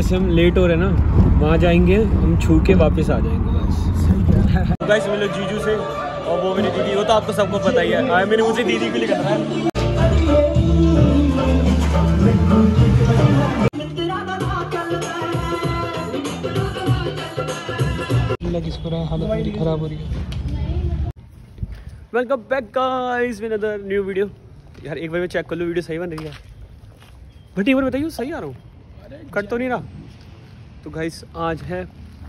जैसे हम लेट हो रहे हैं ना, वहाँ जाएंगे हम, छू के वापस आ जाएंगे बस। गाइस मिलो जीजू से, और वो मेरी दीदी, वो तो आपको सबको पता ही है। मैंने उसे दीदी के लिए कहा है। किसको रहा, हालत मेरी खराब हो रही है। Welcome back guys with another new video. यार एक बार मैं चेक कर लूँ वीडियो सही बन रही है, बट एक बार बताइए सही आ रहा हूँ, कट तो नहीं रहा। तो गाइस आज है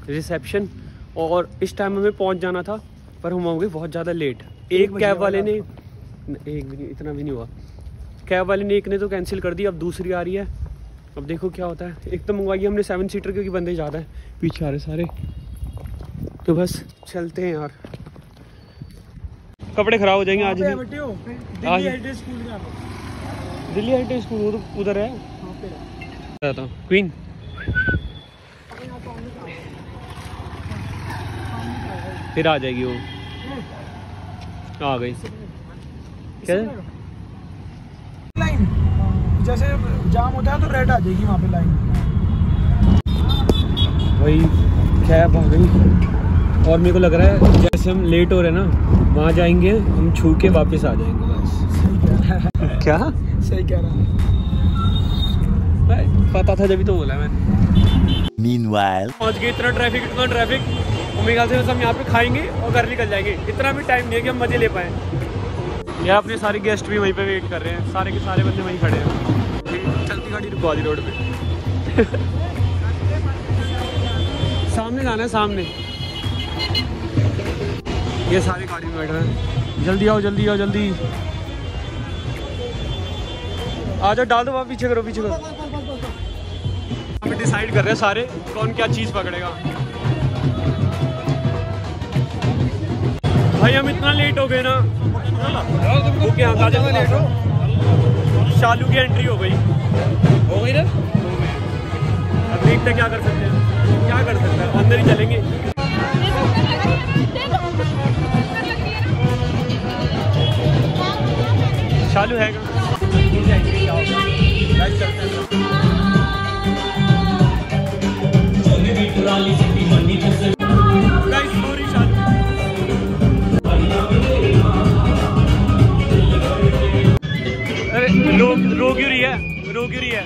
रिसेप्शन और इस टाइम हमें पहुँच जाना था, पर हम हो गए बहुत ज़्यादा लेट। एक कैब वाले ने इतना भी नहीं हुआ, कैब वाले ने एक ने तो कैंसिल कर दी, अब दूसरी आ रही है। अब देखो क्या होता है। एक तो मंगवाई हमने 7 सीटर क्योंकि बंदे ज़्यादा है, पीछे आ रहे सारे। तो बस चलते हैं यार, कपड़े खराब हो जाएंगे आज ही। दिल्ली हाईटेक स्कूल उधर है। क्वीन फिर आ जाएगी, वो आ गई। क्या लाइन जैसे जाम होता है तो रेड आ जाएगी वहाँ पे लाइन। वही कैब आ गई, और मेरे को लग रहा है जैसे हम लेट हो रहे हैं ना, वहाँ जाएंगे हम, छू के वापस आ जाएंगे बस। सही कह रहा है। क्या सही कह रहा है, पता था जब ही तो बोला मैंने। Meanwhile पहुँच गए, इतना ट्रैफिक मेरे ख्याल से हम यहाँ पे खाएंगे और घर निकल जाएंगे। इतना भी टाइम नहीं है कि हम मजे ले पाए। यार अपने सारे गेस्ट भी वहीं पे वेट कर रहे हैं, सारे के सारे बंदे वहीं खड़े हैं। चलती गाड़ी रुकवा दी रोड पे। सामने जाना है, सामने। ये सारी गाड़ी में बैठ रहे हैं। जल्दी आओ, जल्दी आओ, जल्दी आ जाओ। डाल दो वहाँ, पीछे करो, पीछे करो। हम डिसाइड कर रहे हैं सारे कौन क्या चीज़ पकड़ेगा। भाई हम इतना लेट हो गए ना, शालू की एंट्री हो गई ना। अब देखते क्या कर सकते हैं, क्या कर सकते हैं, अंदर ही चलेंगे। चालू है रो क्यों रही है।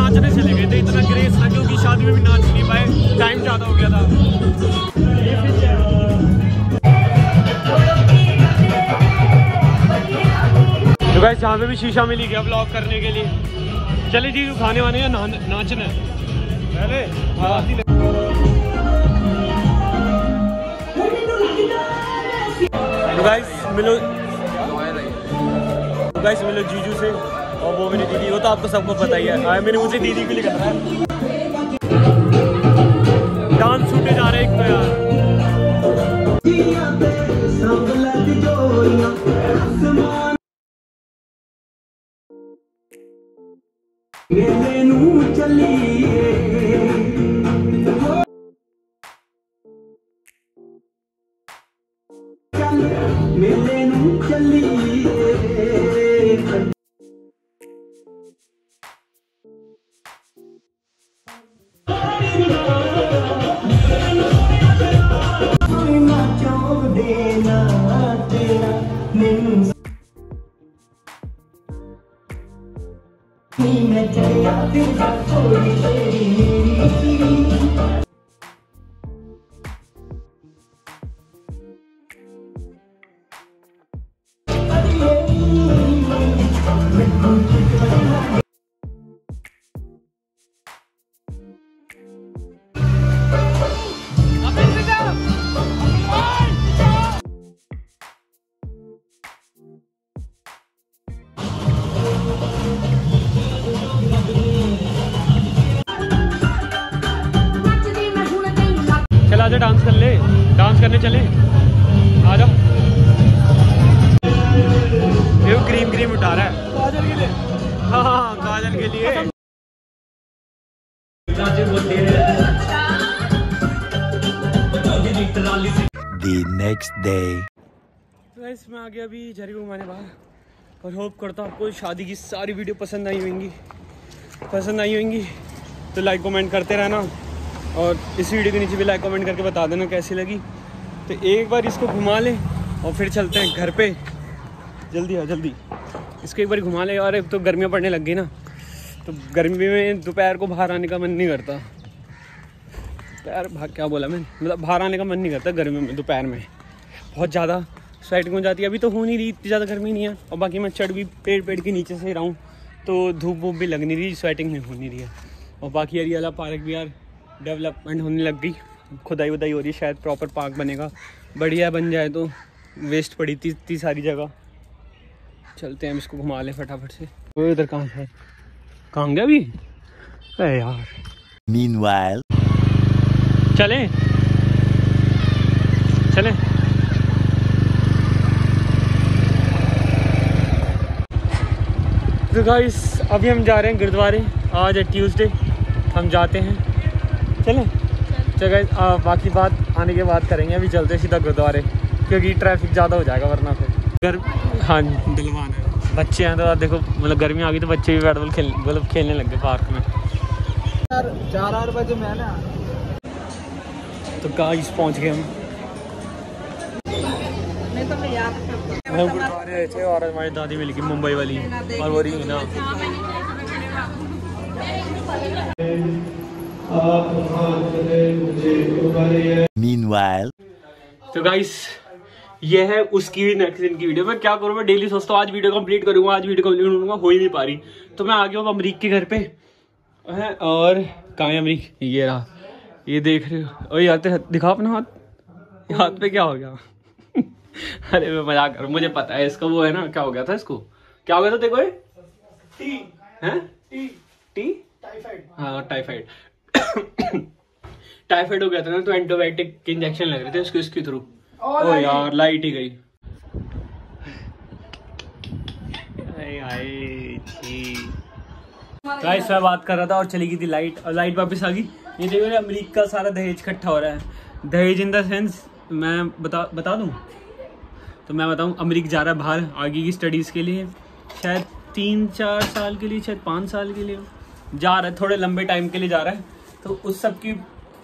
नाचने चले गए थे, इतना क्रेज था क्योंकि शादी में भी नाच नहीं पाए, टाइम ज्यादा हो गया था। तो गाइस जहाँ पे भी शीशा मिली गया ब्लॉग करने के लिए। चलिए जी, खाने वाने या नाचना है। हाँ गाइस मिलो जीजू से, और वो मेरी दीदी, वो तो आपको सबको पता ही है। मैंने उसे दीदी के लिए कहा है। डांस छूटे जा रहे एक तो यार। मेले नू चलिए। आजा डांस कर ले, डांस करने चले, आजा। ये क्रीम क्रीम उठा रहा है काजल के लिए। हाँ काजल के लिए। The next day। तो गाइस मैं आ गया अभी झरी घुमाने बाहर और होप करता हूँ आपको शादी की सारी वीडियो पसंद आई होंगी तो लाइक कमेंट करते रहना और इस वीडियो के नीचे भी लाइक कमेंट करके बता देना कैसी लगी। तो एक बार इसको घुमा लें और फिर चलते हैं घर पे। जल्दी आओ जल्दी, इसको एक बार घुमा लें। और अब तो गर्मियाँ पड़ने लग गई ना, तो गर्मी में दोपहर को बाहर आने का मन नहीं करता। दोपहर क्या बोला मैंने, मतलब बाहर आने का मन नहीं करता गर्मी में। दोपहर में बहुत ज़्यादा स्वेटिंग हो जाती है। अभी तो हो नहीं रही इतनी ज़्यादा गर्मी नहीं है। और बाकी मैं चढ़ भी पेड़ के नीचे से रहा हूँ तो धूप वूप भी लग नहीं रही, स्वेटिंग नहीं हो नहीं रही है। और बाकी हरियाला पार्क भी यार डेवलपमेंट होने लग गई, खुदाई वुदाई हो रही, शायद प्रॉपर पार्क बनेगा। बढ़िया बन जाए तो, वेस्ट पड़ी थी इतनी सारी जगह। चलते हैं हम इसको घुमा लें फटाफट से। वो इधर कहाँ है, कहाँ गया अभी? अरे यार Meanwhile चलें चलें। तो गाइस अभी हम जा रहे हैं गुरुद्वारे, आज है ट्यूसडे, हम जाते हैं। चलें चलो, बाकी बात आने के बाद करेंगे। अभी चलते सीधा गुरुद्वारे क्योंकि ट्रैफिक ज़्यादा हो जाएगा वरना फिर हाँ दिलवान है, बच्चे हैं तो देखो, मतलब गर्मी आ गई तो बच्चे भी बैटबॉल खेलने लग गए पार्क में। यार 4 बजे मैं ना तो गाइस पहुंच गए हम। हम गुरुद्वारे रहे थे और हमारी दादी मिल गई मुंबई वाली, और वो रीना। Meanwhile तो गाइस ये है उसकी भी नेक्स्ट दिन की वीडियो। मैं क्या करूँ, मैं डेली सोचता हूँ आज वीडियो कंप्लीट करूँगा, हो ही नहीं पा रही। तो मैं आ गया हूँ अमरीक के घर पे है। और कहाँ है अमरीक? ये रहा, ये देख रहे हो। और यार दिखाओ अपना हाथ, हाथ पे क्या हो गया? अरे मैं मजाक करूँ, मुझे पता है इसका वो है ना, क्या हो गया था इसको, क्या हो गया था देखो। टी है टी हाँ टाइफाइड टाइफाइड हो गया था ना, तो एंटीबायोटिक के इंजेक्शन लग रहे थे उसके थ्रू। ओ यार लाइट ही गई। गाइस मैं बात कर रहा था और चली गई थी लाइट, और लाइट वापस आ गई। ये देखो ना अमरीक का सारा दहेज इकट्ठा हो रहा है। दहेज इन द सेंस मैं बता दूं तो मैं बताऊं, अमरीक जा रहा है बाहर आगे की स्टडीज़ के लिए, शायद 3-4 साल के लिए, शायद 5 साल के लिए जा रहा है, थोड़े लंबे टाइम के लिए जा रहा है। तो उस सब की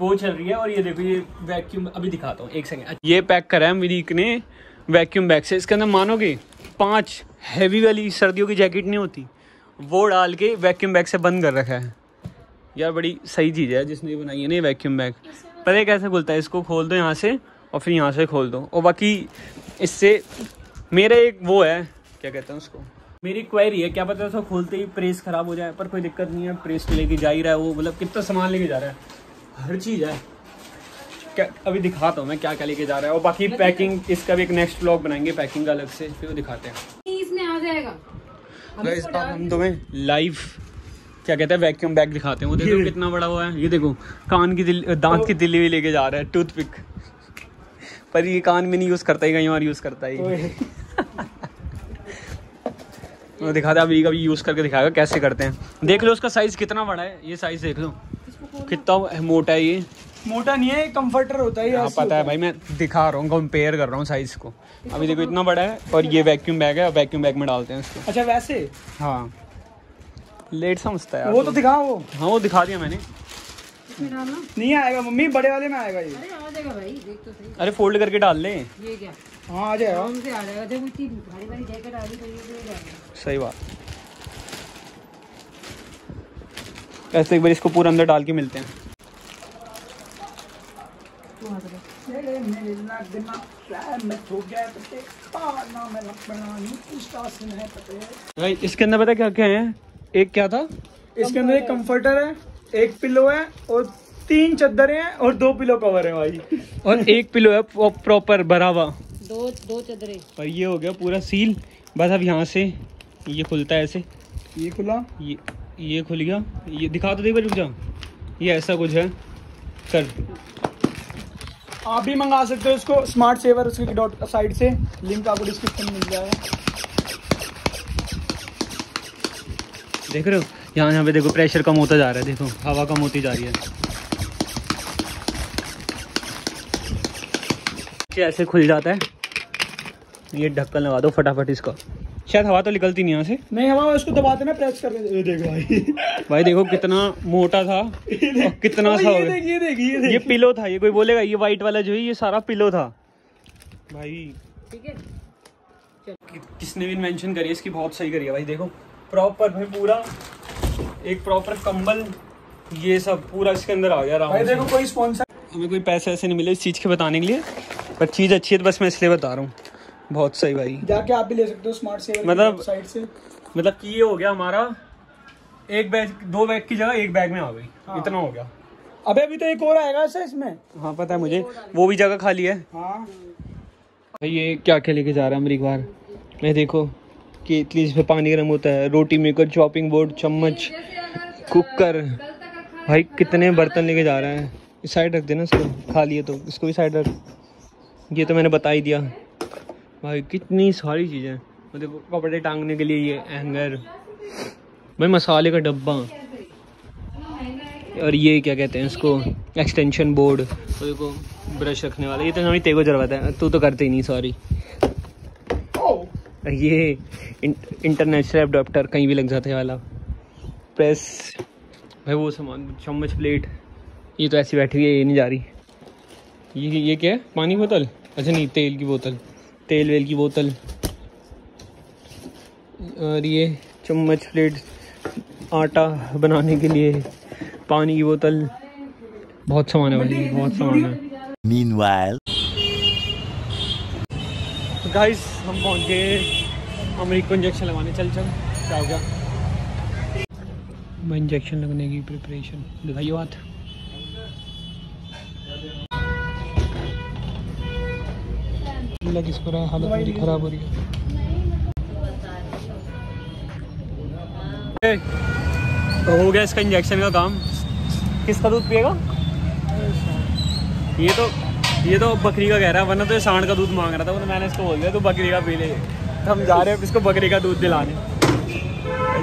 वो चल रही है। और ये देखो ये वैक्यूम, अभी दिखाता हूँ एक सेकंड। ये पैक करा है अमरीक ने वैक्यूम बैग से। इसके अंदर मानोगे 5 हैवी वाली सर्दियों की जैकेट नहीं होती, वो डाल के वैक्यूम बैग से बंद कर रखा है। यार बड़ी सही चीज़ है जिसने ये बनाई है ना वैक्यूम बैग। पर एक ऐसा खुलता है, इसको खोल दो यहाँ से और फिर यहाँ से खोल दो। और बाकी इससे मेरा एक वो है, क्या कहते हैं उसको, मेरी क्वेरी है, क्या पता उसको खोलते ही प्रेस खराब हो जाए, पर कोई दिक्कत नहीं है, प्रेस तो लेके जा ही रहा है वो। मतलब कितना सामान लेके जा रहा है, हर चीज़ है। क्या अभी दिखाता हूँ मैं क्या क्या लेके जा रहा है। और बाकी पैकिंग इसका भी एक नेक्स्ट व्लॉग बनाएंगे, पैकिंग का अलग से, फिर वो दिखाते हैं। इसमें आ जाएगा गाइस, हम तुम्हें लाइव क्या कहते हैं वैक्यूम बैग दिखाते हैं। वो देखो कितना बड़ा हुआ है। ये देखो कान की दांत की दिल्ली भी लेके जा रहा है, टूथपिक। पर ये कान में नहीं यूज़ करता ही, कहीं और यूज़ करता ही। दिखाता है अभी, कभी यूज़ करके दिखाएगा कैसे करते हैं। देख लो उसका साइज़ कितना बड़ा है, ये साइज़ देख लो कितना मोटा है ये। मोटा नहीं है, कंफर्टर होता है। हाँ पता है भाई, मैं दिखा रहा हूँ, कंपेयर कर रहा हूँ साइज को। अभी देखो इतना बड़ा है और ये वैक्यूम बैग है, वैक्यूम बैग में डालते हैं इसको। अच्छा वैसे हाँ लेट समझता है वो तो दिखा, वो हाँ वो दिखा दिया मैंने। नहीं आएगा मम्मी, बड़े वाले में आएगा ये। अरे आ जाएगा भाई, देख तो सही। अरे फोल्ड करके डाल ले ये, क्या हाँ आ जाएगा, उनसे आ जाएगा। देखो इतनी भारी भारी जैकेट आ रही है। सही बात। ऐसे एक बार इसको पूरा अंदर डाल के मिलते हैं। भाई इसके अंदर पता क्या क्या है? एक क्या था इसके अंदर? एक कंफर्टर है, एक पिलो है और 3 चद्दरें हैं और 2 पिलो कवर है भाई। और एक पिलो है प्रॉपर बरावा, दो चद्दरें। और ये हो गया पूरा सील। बस अब यहाँ से ये खुलता है ऐसे, ये खुला, ये खुल गया। ये दिखा तो देखो, रुक जा, ये ऐसा कुछ है। सर आप भी मंगा सकते हो इसको स्मार्ट सेवर उसकी डॉट साइट से, लिंक आपको डिस्क्रिप्शन में मिल जाएगा। देख रहे हो यहाँ पे, देखो प्रेशर कम होता जा रहा है, देखो हवा कम होती जा रही है। ऐसे खुल जाता है, ये ढक्कन लगा दो फटाफट इसका। शायद हवा तो निकलती नहीं यहाँ से। नहीं हवा, उसको दबाते ना, प्रेस कर दे। देखो भाई, भाई देखो कितना मोटा था और कितना सा ये पिलो था। ये कोई बोलेगा ये व्हाइट वाला जो है ये सारा पिलो था भाई। ठीक है, किसने भी इन्वेंशन करी इसकी बहुत सही करी है भाई। देखो प्रॉपर भाई, पूरा एक प्रॉपर कंबल, ये सब पूरा इसके अंदर आ गया। भाई देखो कोई स्पॉन्सर, हमें कोई पैसे ऐसे नहीं मिले इस चीज़ के बताने के लिए, पर चीज़ अच्छी है तो बस मैं इसलिए बता रहा हूँ। बहुत सही भाई, जाके आप भी ले सकते हो स्मार्ट सेवर वेबसाइट से। मतलब कि ये हो गया हमारा एक बैग, 2 बैग की जगह एक बैग में आ गई। हाँ। इतना हो गया। अबे अभी तो एक और आएगा ऐसा इसमें। हाँ पता है मुझे, वो भी जगह खाली है। हाँ भाई ये क्या क्या लेके जा रहा है अमरीक बार। मैं देखो कि इतनी इसमें पानी गर्म होता है, रोटी मेकर, चॉपिंग बोर्ड, चम्मच, कुकर। भाई कितने बर्तन लेके जा रहा है। इस साइड रख देना इसको, खा लिए तो इसको भी साइड रख। ये तो मैंने बता ही दिया भाई, कितनी सारी चीज़ें। मतलब कपड़े टांगने के लिए ये हैंगर, भाई मसाले का डब्बा, और ये क्या कहते हैं इसको, एक्सटेंशन बोर्ड, तो देखो ब्रश रखने वाला। ये तो हमें तेगो जरवाता है, तू तो करते ही नहीं सॉरी। ये इंटरनेशनल एडाप्टर कहीं भी लग जाते वाला, प्रेस भाई वो सामान, चम्मच, प्लेट। ये तो ऐसी बैठी हुई है, ये नहीं जा रही। ये क्या है? पानी की बोतल? अच्छा नहीं, तेल की बोतल, तेल वेल की बोतल। और ये चम्मच, प्लेट, आटा बनाने के लिए पानी की बोतल। बहुत सामान है भाई, बहुत सामान है। मीनवाइल गाइस हम पहुंच गए अमरीक को इंजेक्शन लगाने। चल क्या हो गया, इंजेक्शन लगने की प्रिपरेशन। दिखाइए बात, किस पर हालत मेरी खराब हो रही है। तो हो गया इसका इंजेक्शन का काम। किसका दूध पिएगा? ये तो बकरी का कह रहा है, वरना तो ये सांड का दूध मांग रहा था। वरना मैंने इसको बोल दिया तो बकरी का पी ले। हम जा रहे हैं इसको बकरी का दूध दिलाने,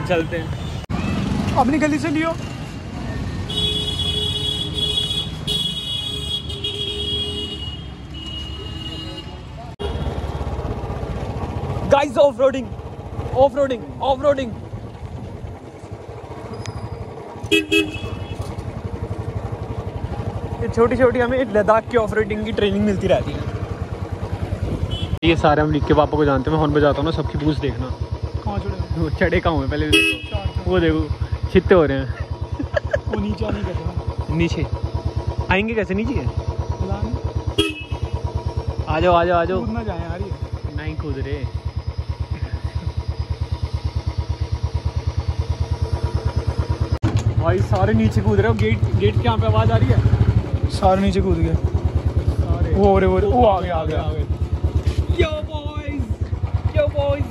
चलते हैं। अपनी गली से लियो। गाइस ऑफरोडिंग ऑफरोडिंग ऑफरोडिंग, छोटी छोटी हमें लद्दाख की ऑफरोडिंग की ट्रेनिंग मिलती रहती है। ये सारे अमरीक के पापा को जानते हैं, मैं हॉर्न बजाता हूँ ना, सबकी पूछ देखना कहाँ चढ़े। वो चढ़े कहाँ हुए पहले देखो। वो देखो छित्ते हो रहे हैं। वो नीचे नहीं कर रहा, नीचे आएंगे कैसे नीचे? आ जाओ आ जाओ आ जाओ, कूदना चाहे यार ये नहीं कूद रहे। भाई सारे नीचे कूद रहे हो। गेट के यहाँ पे आवाज़ आ रही है, सारे नीचे कूद गए। वो आ गए। यो बॉयज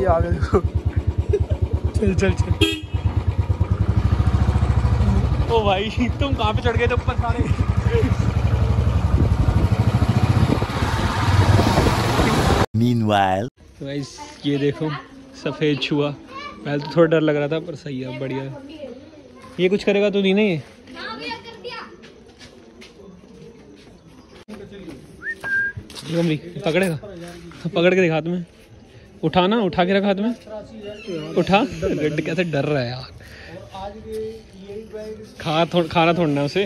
ये आ गए। चल ओ भाई तुम कहाँ पे चढ़ गए थे ऊपर सारे? Meanwhile गाइस ये देखो सफेद छुआ। पहले तो थोड़ा डर लग रहा था पर सही है, बढ़िया है। ये कुछ करेगा तो नहीं ना, ये पकड़ेगा, पकड़ के देख हाथ में, उठाना, उठा के रख हाथ में, उठा, कैसे डर रहा है यार। खाना थोड़ना उसे,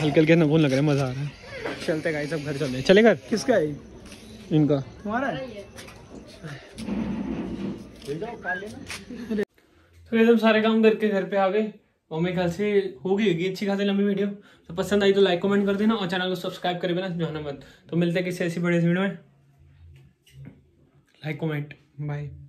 हल्के हल्के नगोन लग रहे, मजा आ रहा है। चलते गाइस सब घर चले, चले घर। किसका है? इनका, तुम्हारा है। हम सारे काम करके घर पे आ गए और मेरे ख्याल से होगी होगी अच्छी खासी लंबी वीडियो। तो पसंद आई तो लाइक कमेंट कर देना और चैनल को सब्सक्राइब कर देना, जाना मत। तो मिलते हैं किसी ऐसी बड़े वीडियो में। Like comment, bye.